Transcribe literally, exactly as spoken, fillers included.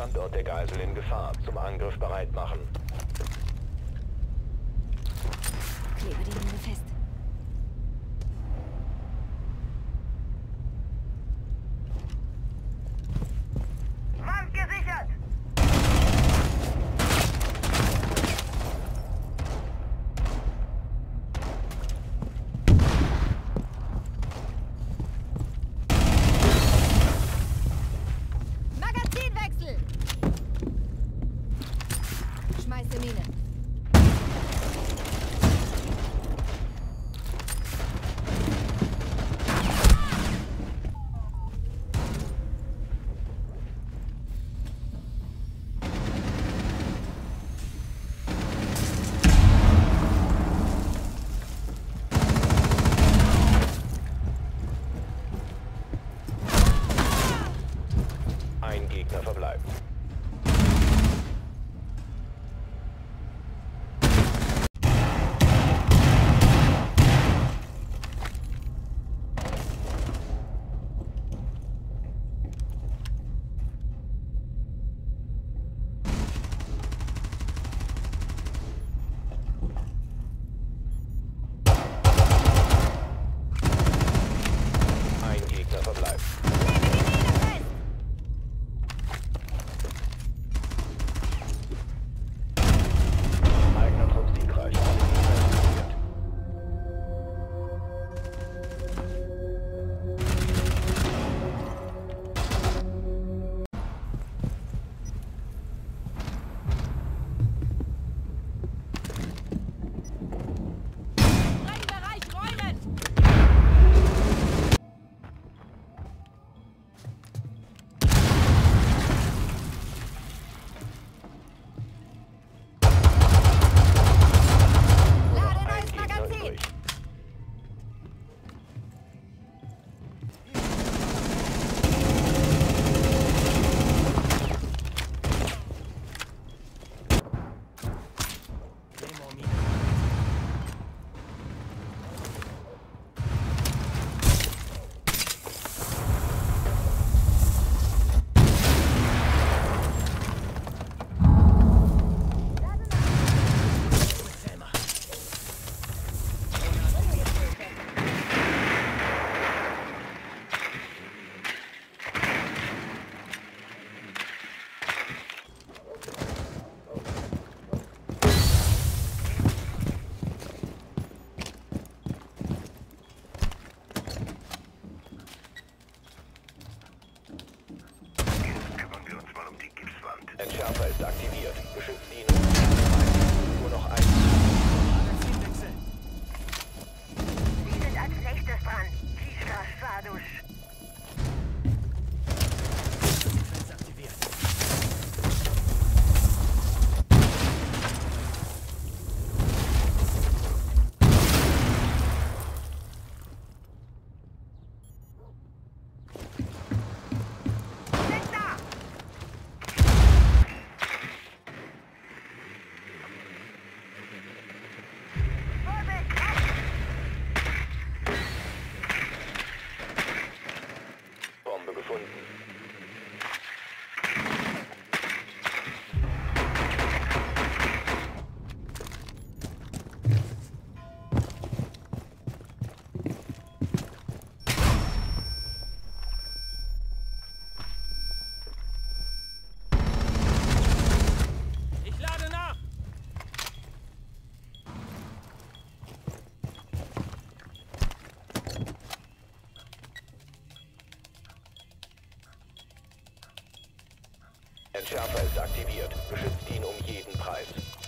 Standort der Geisel in Gefahr. Zum Angriff bereit machen. Klebe die Hände fest. Wand gesichert! Magazinwechsel! Schmeiße Mine. Verbleibt. Ein Gegner verbleibt. Entschärfer ist aktiviert. Beschützt ihn. Nur noch ein. Sie sind als Rechtes dran. Kishka Sadusch. Entschärfer ist aktiviert. Beschützt ihn um jeden Preis.